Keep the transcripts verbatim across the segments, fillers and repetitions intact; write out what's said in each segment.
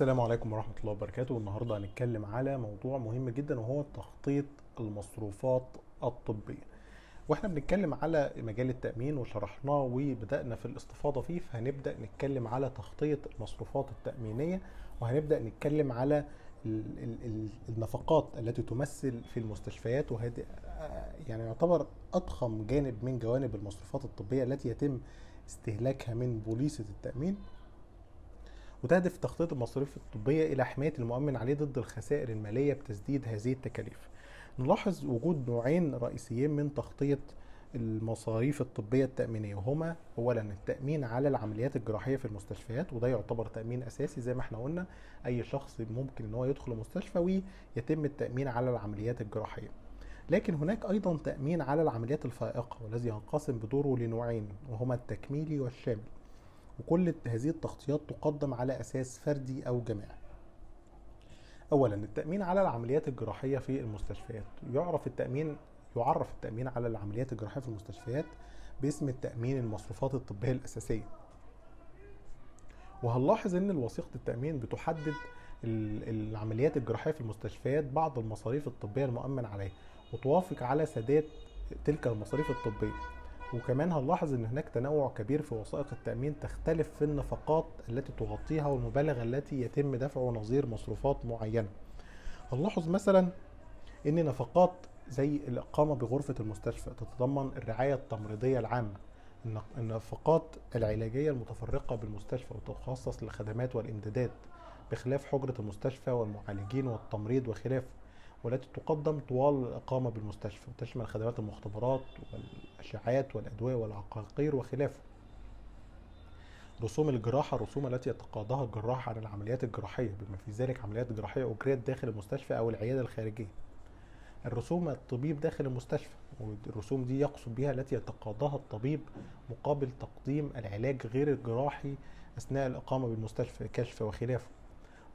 السلام عليكم ورحمة الله وبركاته. والنهاردة هنتكلم على موضوع مهم جدا وهو تخطيط المصروفات الطبية، واحنا بنتكلم على مجال التأمين وشرحناه وبدأنا في الاستفاضة فيه، فهنبدأ نتكلم على تخطيط المصروفات التأمينية، وهنبدأ نتكلم على النفقات التي تمثل في المستشفيات، وهذا يعني يعتبر أضخم جانب من جوانب المصروفات الطبية التي يتم استهلاكها من بوليصة التأمين. وتهدف تخطيط المصاريف الطبية إلى حماية المؤمن عليه ضد الخسائر المالية بتسديد هذه التكاليف. نلاحظ وجود نوعين رئيسيين من تخطيط المصاريف الطبية التأمينية، وهما أولا التأمين على العمليات الجراحية في المستشفيات، وده يعتبر تأمين أساسي زي ما احنا قلنا، أي شخص ممكن إن هو يدخل مستشفى ويتم التأمين على العمليات الجراحية. لكن هناك أيضا تأمين على العمليات الفائقة، والذي ينقسم بدوره لنوعين وهما التكميلي والشامل. وكل هذه التغطيات تقدم على أساس فردي أو جماعي. أولاً التأمين على العمليات الجراحية في المستشفيات، يعرف التأمين يعرف التأمين على العمليات الجراحية في المستشفيات باسم التأمين المصروفات الطبية الأساسية. وهنلاحظ إن وثيقة التأمين بتحدد العمليات الجراحية في المستشفيات بعض المصاريف الطبية المؤمن عليها، وتوافق على سداد تلك المصاريف الطبية. وكمان هنلاحظ ان هناك تنوع كبير في وثائق التأمين، تختلف في النفقات التي تغطيها والمبالغ التي يتم دفعه نظير مصروفات معينة. هنلاحظ مثلا ان نفقات زي الإقامة بغرفة المستشفى تتضمن الرعاية التمريضية العامة، النفقات العلاجية المتفرقة بالمستشفى وتخصص للخدمات والإمدادات بخلاف حجرة المستشفى والمعالجين والتمريض وخلافه، والتي تقدم طوال الإقامة بالمستشفى وتشمل خدمات المختبرات والأشعات والأدوية والعقاقير وخلافه. رسوم الجراحة، الرسوم التي يتقاضاها الجراح عن العمليات الجراحية بما في ذلك عمليات جراحية أجريت داخل المستشفى أو العيادة الخارجية. الرسوم الطبيب داخل المستشفى، والرسوم دي يقصد بها التي يتقاضاها الطبيب مقابل تقديم العلاج غير الجراحي أثناء الإقامة بالمستشفى، كشف وخلافه.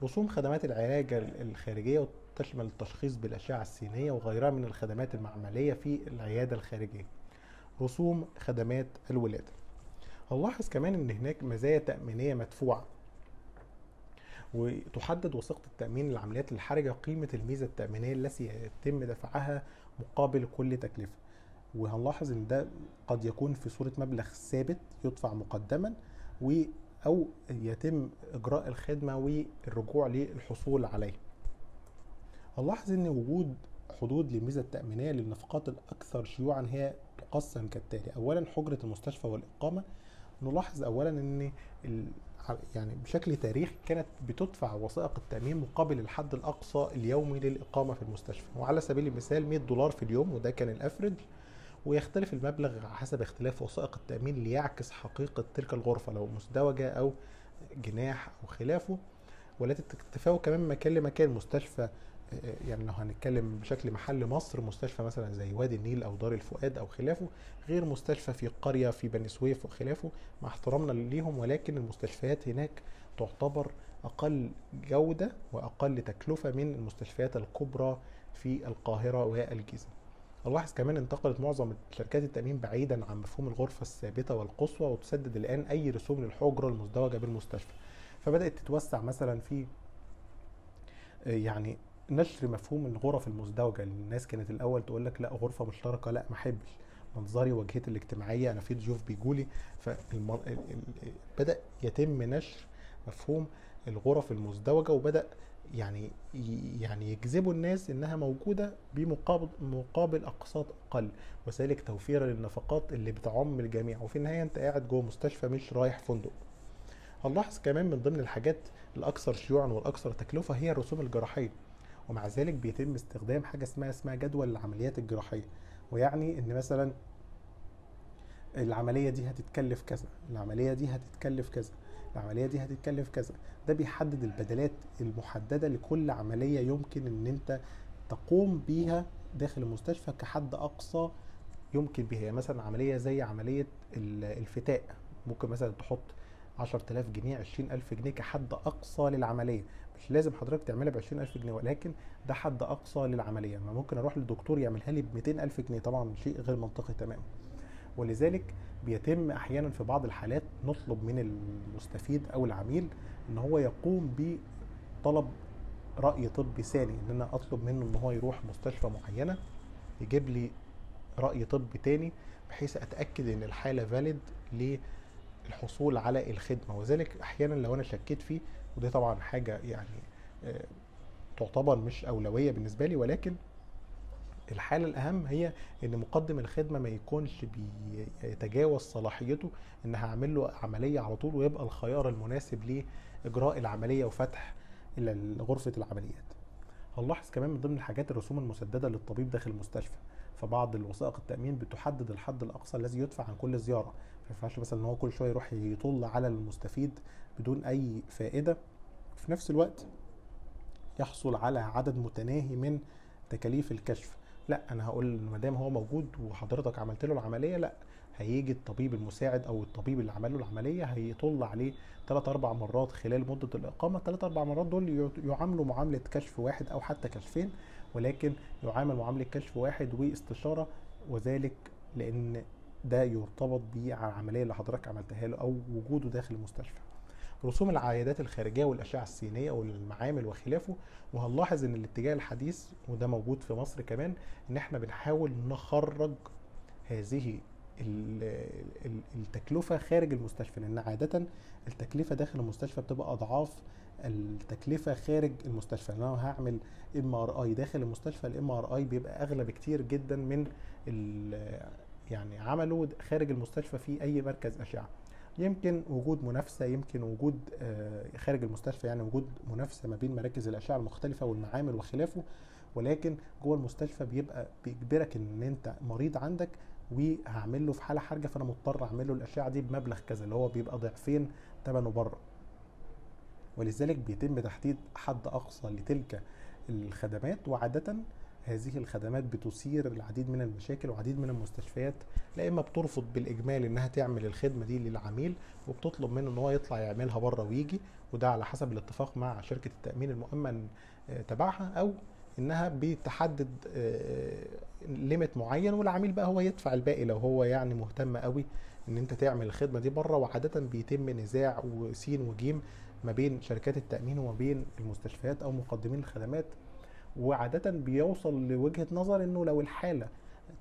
رسوم خدمات العلاج الخارجية تشمل التشخيص بالأشعة السينية وغيرها من الخدمات المعملية في العيادة الخارجية. رسوم خدمات الولادة. هنلاحظ كمان إن هناك مزايا تأمينية مدفوعة، وتحدد وثيقة التأمين للعمليات الحرجة قيمة الميزة التأمينية التي يتم دفعها مقابل كل تكلفة. وهنلاحظ إن ده قد يكون في صورة مبلغ ثابت يدفع مقدما و أو يتم إجراء الخدمة والرجوع للحصول عليه. هنلاحظ إن وجود حدود للميزة التأمينية للنفقات الأكثر شيوعًا هي تقسم كالتالي: أولًا حجرة المستشفى والإقامة. نلاحظ أولًا إن يعني بشكل تاريخي كانت بتدفع وثائق التأمين مقابل الحد الأقصى اليومي للإقامة في المستشفى، وعلى سبيل المثال مية دولار في اليوم، وده كان الأفرج. ويختلف المبلغ حسب اختلاف وثائق التأمين ليعكس حقيقة تلك الغرفة لو مزدوجة أو جناح أو خلافه، والتي تتفاوت كمان من مكان لمكان. مستشفى يعني لو هنتكلم بشكل محلي مصر، مستشفى مثلا زي وادي النيل أو دار الفؤاد أو خلافه غير مستشفى في قرية في بني سويف وخلافه، مع احترامنا ليهم، ولكن المستشفيات هناك تعتبر أقل جودة وأقل تكلفة من المستشفيات الكبرى في القاهرة والجيزة. نلاحظ كمان انتقلت معظم شركات التأمين بعيدا عن مفهوم الغرفة الثابتة والقصوى، وتسدد الآن أي رسوم للحجرة المزدوجة بالمستشفى، فبدأت تتوسع مثلا في يعني نشر مفهوم الغرف المزدوجة. الناس كانت الأول تقول لك لا غرفة مشتركة، لا ما احبش منظري، واجهتي الاجتماعية، أنا في ضيوف بيجولي، فبدأ يتم نشر مفهوم الغرف المزدوجة، وبدأ يعني يعني يجذبوا الناس انها موجوده بمقابل مقابل اقساط اقل، وذلك توفيرا للنفقات اللي بتعم الجميع، وفي النهايه انت قاعد جوه مستشفى مش رايح فندق. هنلاحظ كمان من ضمن الحاجات الاكثر شيوعا والاكثر تكلفه هي الرسوم الجراحيه، ومع ذلك بيتم استخدام حاجه اسمها اسمها جدول العمليات الجراحيه، ويعني ان مثلا العمليه دي هتتكلف كذا، العمليه دي هتتكلف كذا، العملية دي هتتكلف كذا. ده بيحدد البدلات المحددة لكل عملية يمكن ان انت تقوم بيها داخل المستشفى كحد اقصى يمكن بيها. مثلا عملية زي عملية الفتاء ممكن مثلا تحط عشرة آلاف جنيه، عشرين ألف جنيه كحد اقصى للعملية، مش لازم حضرتك تعملها ب عشرين ألف جنيه، ولكن ده حد اقصى للعملية. ما ممكن اروح للدكتور يعملها لي ب مئتين ألف جنيه، طبعا شيء غير منطقي تماما. ولذلك بيتم احيانا في بعض الحالات نطلب من المستفيد او العميل ان هو يقوم طلب رأي طبي ثاني، ان انا اطلب منه ان هو يروح مستشفى معينة يجيب لي رأي طبي تاني بحيث اتأكد ان الحالة فاليد للحصول على الخدمة. وذلك احيانا لو انا شكيت فيه، وده طبعا حاجة يعني تعتبر مش اولوية بالنسبة لي، ولكن الحالة الأهم هي إن مقدم الخدمة ما يكونش بيتجاوز صلاحيته إن هعمل له عملية على طول، ويبقى الخيار المناسب لإجراء العملية وفتح إلى غرفة العمليات. هنلاحظ كمان من ضمن الحاجات الرسوم المسددة للطبيب داخل المستشفى، فبعض الوثائق التأمين بتحدد الحد الأقصى الذي يدفع عن كل زيارة، ما ينفعش مثلا إن هو كل شوية يروح يطل على المستفيد بدون أي فائدة، وفي نفس الوقت يحصل على عدد متناهي من تكاليف الكشف. لا، انا هقول ما دام هو موجود وحضرتك عملت له العمليه، لا هيجي الطبيب المساعد او الطبيب اللي عمل له العمليه هيطل عليه ثلاث اربع مرات خلال مده الاقامه. الثلاث اربع مرات دول يعاملوا معامله كشف واحد او حتى كشفين، ولكن يعامل معامله كشف واحد واستشاره، وذلك لان ده يرتبط بالعمليه اللي حضرتك عملتها له او وجوده داخل المستشفى. رسوم العيادات الخارجيه والاشعه السينيه والمعامل وخلافه. وهنلاحظ ان الاتجاه الحديث، وده موجود في مصر كمان، ان احنا بنحاول نخرج هذه التكلفه خارج المستشفى، لان عاده التكلفه داخل المستشفى بتبقى اضعاف التكلفه خارج المستشفى. لو انا هعمل ام ار اي داخل المستشفى، الام ار اي بيبقى اغلى بكتير جدا من يعني عمله خارج المستشفى في اي مركز اشعه. يمكن وجود منافسه، يمكن وجود خارج المستشفى يعني وجود منافسه ما بين مراكز الاشعه المختلفه والمعامل وخلافه، ولكن جوه المستشفى بيبقى بيجبرك ان انت مريض عندك وهعمل له في حاله حرجه، فانا مضطر اعمل له الاشعه دي بمبلغ كذا اللي هو بيبقى ضعفين ثمنه بره. ولذلك بيتم تحديد حد اقصى لتلك الخدمات، وعاده هذه الخدمات بتثير العديد من المشاكل، وعديد من المستشفيات لا اما بترفض بالاجمال انها تعمل الخدمه دي للعميل وبتطلب منه ان هو يطلع يعملها بره ويجي، وده على حسب الاتفاق مع شركه التامين المؤمن تبعها، او انها بتحدد ليميت معين والعميل بقى هو يدفع الباقي لو هو يعني مهتم قوي ان انت تعمل الخدمه دي بره. وعاده بيتم نزاع وسين وجيم ما بين شركات التامين وما بين المستشفيات او مقدمين الخدمات، وعادة بيوصل لوجهة نظر انه لو الحالة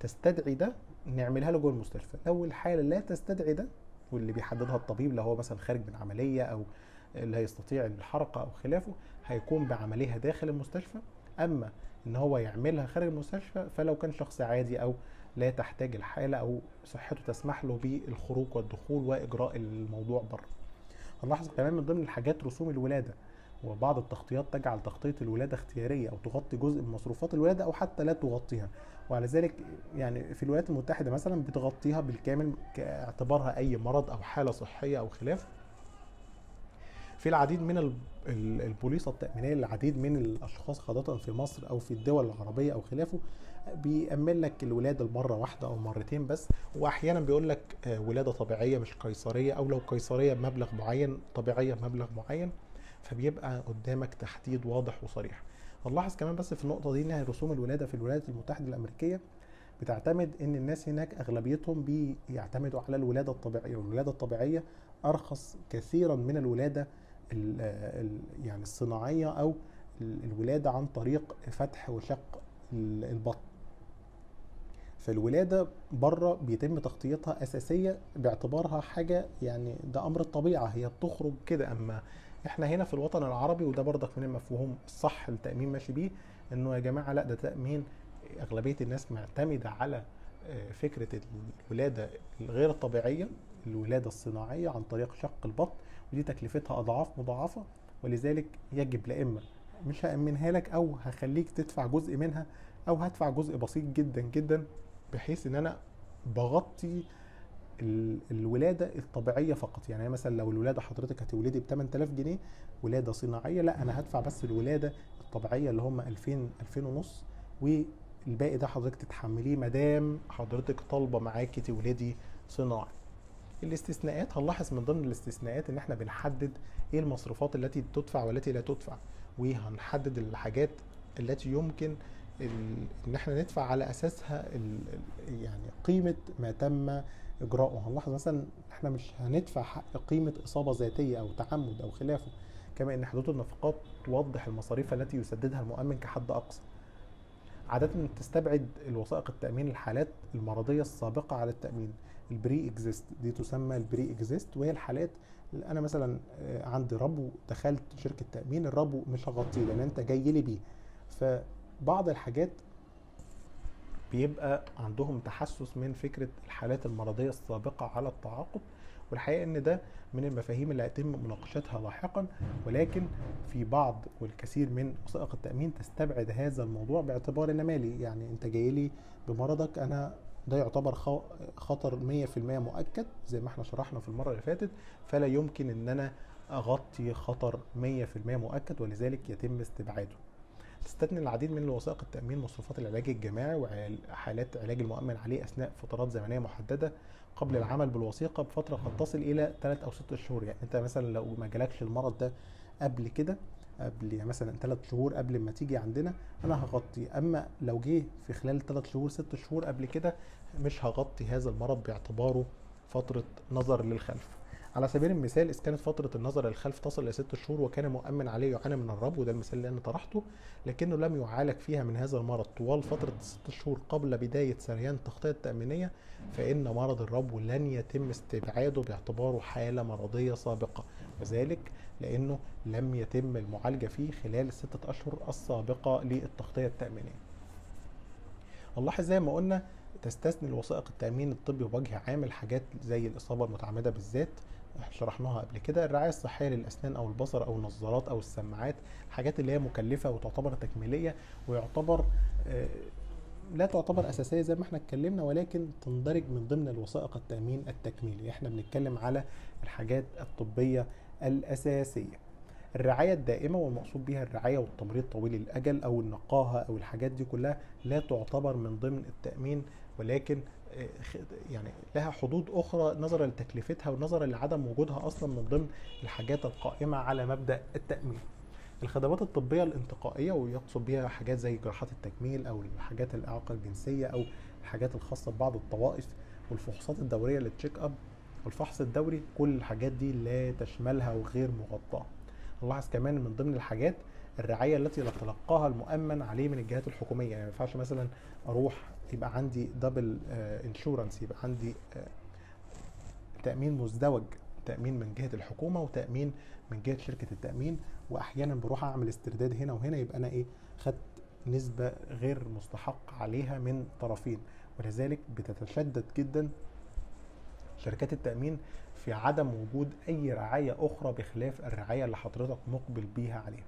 تستدعي ده نعملها له جوه المستشفى، لو الحالة لا تستدعي ده واللي بيحددها الطبيب لو هو مثلا خارج من عملية او لا يستطيع الحركة او خلافه هيقوم بعمليها داخل المستشفى، اما ان هو يعملها خارج المستشفى فلو كان شخص عادي او لا تحتاج الحالة او صحته تسمح له بالخروج والدخول واجراء الموضوع بره. هنلاحظ كمان من ضمن الحاجات رسوم الولادة، وبعض التغطيات تجعل تغطية الولادة اختيارية أو تغطي جزء من مصروفات الولادة أو حتى لا تغطيها، وعلى ذلك يعني في الولايات المتحدة مثلا بتغطيها بالكامل كاعتبارها أي مرض أو حالة صحية أو خلاف. في العديد من البوليصة التأمينية للعديد من الأشخاص خاصة في مصر أو في الدول العربية أو خلافه بيأمن لك الولادة لمرة واحدة أو مرتين بس، وأحيانا بيقول لك ولادة طبيعية مش قيصرية، أو لو قيصرية بمبلغ معين طبيعية بمبلغ معين، فبيبقى قدامك تحديد واضح وصريح. هنلاحظ كمان بس في النقطه دي ان رسوم الولاده في الولايات المتحده الامريكيه بتعتمد ان الناس هناك اغلبيتهم بيعتمدوا على الولاده الطبيعيه، والولاده الطبيعيه ارخص كثيرا من الولاده ال ال يعني الصناعيه او الولاده عن طريق فتح وشق البطن. فالولاده بره بيتم تغطيتها اساسيه باعتبارها حاجه يعني ده امر الطبيعه، هي بتخرج كده. اما احنا هنا في الوطن العربي، وده برضك من المفهوم الصح التأمين ماشي بيه، انه يا جماعة لا، ده تأمين اغلبية الناس معتمدة على فكرة الولادة الغير الطبيعية، الولادة الصناعية عن طريق شق البطن، ودي تكلفتها اضعاف مضاعفة، ولذلك يجب لا اما مش هأمنها لك او هخليك تدفع جزء منها او هدفع جزء بسيط جدا جدا، بحيث ان انا بغطي الولاده الطبيعيه فقط. يعني مثلا لو الولاده حضرتك هتولدي ب ثمانية آلاف جنيه ولاده صناعيه، لا انا هدفع بس الولاده الطبيعيه اللي هم ألفين ألفين ونص، والباقي ده حضرتك تتحمليه ما دام حضرتك طالبه معاكي تولدي صناعي. الاستثناءات، هنلاحظ من ضمن الاستثناءات ان احنا بنحدد ايه المصروفات التي تدفع والتي لا تدفع، وهنحدد الحاجات التي يمكن ان احنا ندفع على اساسها يعني قيمه ما تم اجراؤه. هنلاحظ مثلا احنا مش هندفع حق قيمه اصابه ذاتيه او تعمد او خلافه، كما أن حدود النفقات توضح المصاريف التي يسددها المؤمن كحد أقصى. عادة تستبعد الوثائق التأمين الحالات المرضية السابقة على التأمين، البري اكزيست، دي تسمى البري اكزيست، وهي الحالات اللي أنا مثلا عندي ربو، دخلت شركة تأمين الربو مش هغطيه لأن أنت جاي لي بيه، فبعض الحاجات بيبقى عندهم تحسس من فكرة الحالات المرضية السابقة على التعاقد. والحقيقة ان ده من المفاهيم اللي هيتم مناقشتها لاحقا، ولكن في بعض والكثير من وثائق التأمين تستبعد هذا الموضوع باعتبار انه مالي، يعني انت جاي لي بمرضك انا ده يعتبر خطر مية في المية مؤكد زي ما احنا شرحنا في المرة اللي فاتت، فلا يمكن ان انا اغطي خطر مية في المية مؤكد، ولذلك يتم استبعاده. تستثني العديد من وثائق التأمين مصروفات العلاج الجماعي وحالات علاج المؤمن عليه أثناء فترات زمنية محددة قبل العمل بالوثيقة بفترة قد تصل إلى ثلاثة أو ستة شهور. يعني أنت مثلا لو ما جالكش المرض ده قبل كده، قبل مثلا ثلاثة شهور قبل ما تيجي عندنا أنا هغطي، أما لو جه في خلال ثلاثة شهور ستة شهور قبل كده مش هغطي هذا المرض باعتباره فترة نظر للخلف. على سبيل المثال إذا كانت فترة النظر للخلف تصل إلى ست شهور وكان مؤمن عليه يعاني من الربو، وده المثال اللي أنا طرحته، لكنه لم يعالج فيها من هذا المرض طوال فترة ست شهور قبل بداية سريان التغطية التأمينية، فإن مرض الربو لن يتم استبعاده باعتباره حالة مرضية سابقة، وذلك لأنه لم يتم المعالجة فيه خلال الستة أشهر السابقة للتغطية التأمينية. والله زي ما قلنا تستثني الوثائق التأمين الطبي بوجه عام حاجات زي الإصابة المتعمدة بالذات شرحناها قبل كده، الرعاية الصحية للأسنان أو البصر أو النظارات أو السماعات، الحاجات اللي هي مكلفة وتعتبر تكميلية ويعتبر لا تعتبر أساسية زي ما احنا اتكلمنا، ولكن تندرج من ضمن الوثائق التأمين التكميلي. احنا بنتكلم على الحاجات الطبية الأساسية. الرعاية الدائمة والمقصود بها الرعاية والتمريض طويل الأجل أو النقاهة أو الحاجات دي كلها لا تعتبر من ضمن التأمين، ولكن يعني لها حدود أخرى نظرا لتكلفتها ونظرا لعدم وجودها أصلا من ضمن الحاجات القائمة على مبدأ التأمين. الخدمات الطبية الانتقائية ويقصد بها حاجات زي جراحات التجميل أو الحاجات الإعاقة الجنسية أو الحاجات الخاصة ببعض الطوائف والفحوصات الدورية للتشيك أب والفحص الدوري، كل الحاجات دي لا تشملها وغير مغطاة. نلاحظ كمان من ضمن الحاجات الرعايه التي يتلقاها المؤمن عليه من الجهات الحكوميه، يعني ما ينفعش مثلا اروح يبقى عندي دبل انشورنس، يبقى عندي تامين مزدوج، تامين من جهه الحكومه وتامين من جهه شركه التامين، واحيانا بروح اعمل استرداد هنا وهنا، يبقى انا ايه خدت نسبه غير مستحق عليها من طرفين، ولذلك بتتشدد جدا شركات التأمين في عدم وجود أي رعاية أخرى بخلاف الرعاية اللي حضرتك مقبل بيها عليها.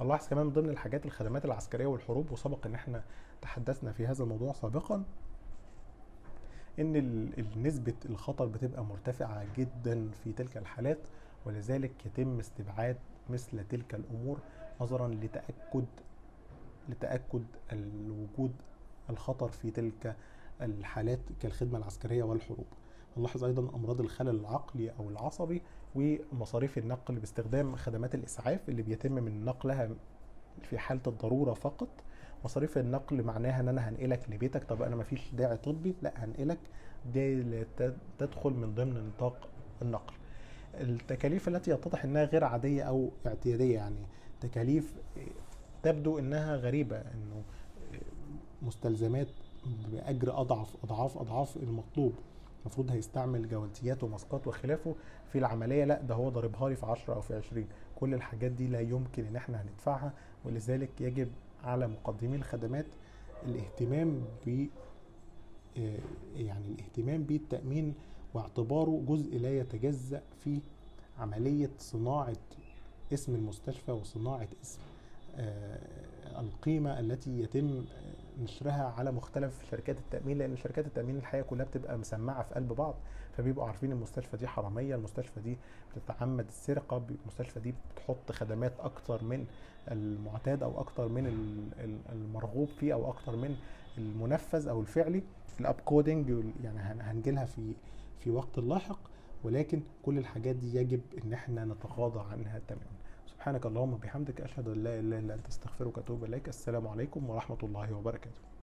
نلاحظ كمان من ضمن الحاجات الخدمات العسكرية والحروب، وسبق إن إحنا تحدثنا في هذا الموضوع سابقًا إن نسبة الخطر بتبقى مرتفعة جدًا في تلك الحالات، ولذلك يتم استبعاد مثل تلك الأمور نظرًا لتأكد لتأكد الوجود الخطر في تلك الحالات كالخدمة العسكرية والحروب. نلاحظ ايضا امراض الخلل العقلي او العصبي ومصاريف النقل باستخدام خدمات الاسعاف اللي بيتم من نقلها في حاله الضروره فقط. مصاريف النقل معناها ان انا هنقلك لبيتك، طب انا مفيش داعي طبي، لا هنقلك، دي تدخل من ضمن نطاق النقل. التكاليف التي يتضح انها غير عاديه او اعتياديه، يعني تكاليف تبدو انها غريبه، انه مستلزمات باجر اضعف اضعاف اضعاف المطلوب، المفروض هيستعمل جوانتيات وماسكات وخلافه في العمليه، لا ده هو ضاربها لي في عشرة او في عشرين. كل الحاجات دي لا يمكن ان احنا هندفعها، ولذلك يجب على مقدمي الخدمات الاهتمام ب يعني الاهتمام بالتامين واعتباره جزء لا يتجزأ في عمليه صناعه اسم المستشفى وصناعه اسم القيمه التي يتم نشرها على مختلف شركات التأمين، لأن شركات التأمين الحقيقة كلها بتبقى مسمعة في قلب بعض، فبيبقوا عارفين المستشفى دي حرامية، المستشفى دي بتتعمد السرقة، المستشفى دي بتحط خدمات أكتر من المعتاد أو أكتر من المرغوب فيه أو أكتر من المنفذ أو الفعلي، الأب كودينج يعني هنجيلها في في وقت لاحق، ولكن كل الحاجات دي يجب إن احنا نتغاضى عنها تماما. سبحانك اللهم وبحمدك، أشهد أن لا إله إلا أنت، أستغفرك وأتوب إليك. السلام عليكم ورحمة الله وبركاته.